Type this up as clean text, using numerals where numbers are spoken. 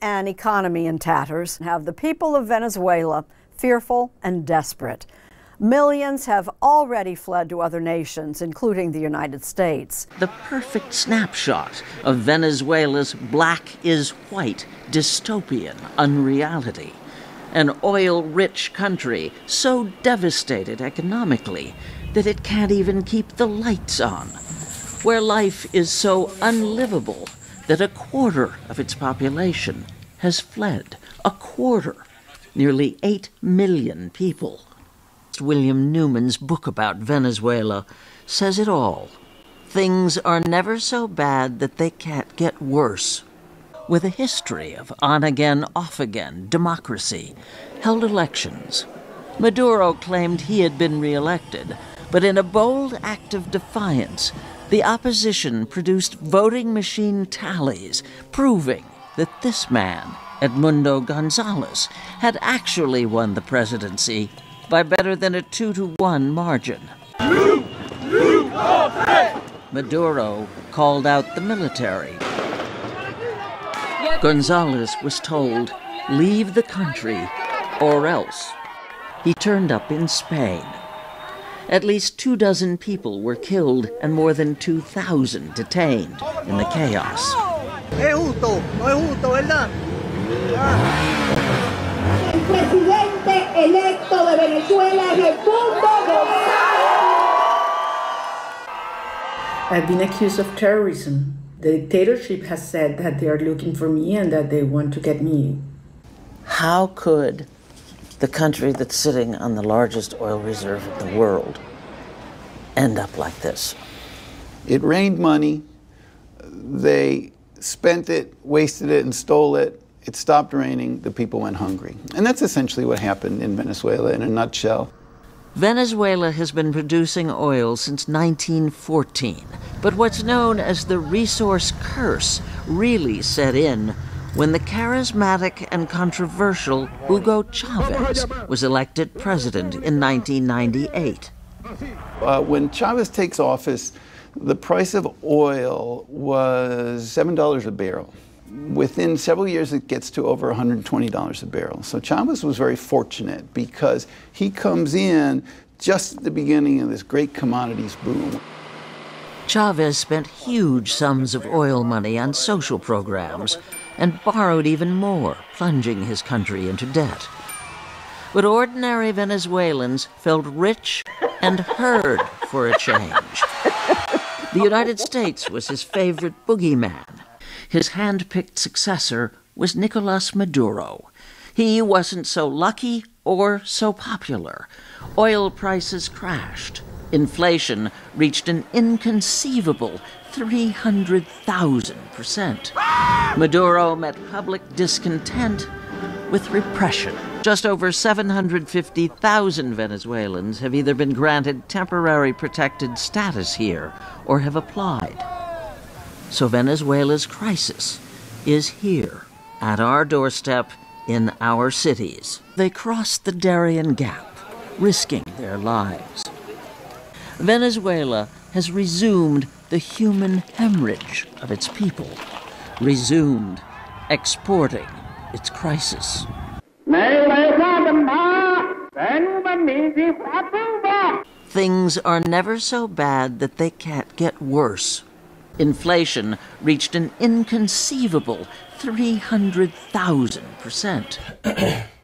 An economy in tatters have the people of Venezuela fearful and desperate. Millions have already fled to other nations, including the United States. The perfect snapshot of Venezuela's black is white, dystopian unreality. An oil-rich country so devastated economically that it can't even keep the lights on. Where life is so unlivable that a quarter of its population has fled. A quarter, nearly 8 million people. William Newman's book about Venezuela says it all. Things are never so bad that they can't get worse. With a history of on-again, off-again democracy, held elections. Maduro claimed he had been re-elected, but in a bold act of defiance, the opposition produced voting machine tallies proving that this man, Edmundo Gonzalez, had actually won the presidency by better than a 2-to-1 margin. Maduro called out the military. Gonzalez was told, "Leave the country or else." He turned up in Spain. At least 2 dozen people were killed and more than 2,000 detained in the chaos. I've been accused of terrorism. The dictatorship has said that they are looking for me and that they want to get me. How could the country that's sitting on the largest oil reserve in the world end up like this? It rained money. They spent it, wasted it, and stole it. It stopped raining. The people went hungry. And that's essentially what happened in Venezuela in a nutshell. Venezuela has been producing oil since 1914, but what's known as the resource curse really set in when the charismatic and controversial Hugo Chavez was elected president in 1998. When Chavez takes office, the price of oil was $7 a barrel. Within several years, it gets to over $120 a barrel. So Chavez was very fortunate because he comes in just at the beginning of this great commodities boom. Chavez spent huge sums of oil money on social programs and borrowed even more, plunging his country into debt. But ordinary Venezuelans felt rich and heard for a change. The United States was his favorite boogeyman. His hand-picked successor was Nicolas Maduro. He wasn't so lucky or so popular. Oil prices crashed. Inflation reached an inconceivable 300,000%. Maduro met public discontent with repression. Just over 750,000 Venezuelans have either been granted temporary protected status here or have applied. So Venezuela's crisis is here, at our doorstep, in our cities. They crossed the Darien Gap, risking their lives. Venezuela has resumed the human hemorrhage of its people, resumed exporting its crisis. Things are never so bad that they can't get worse. Inflation reached an inconceivable 300,000%.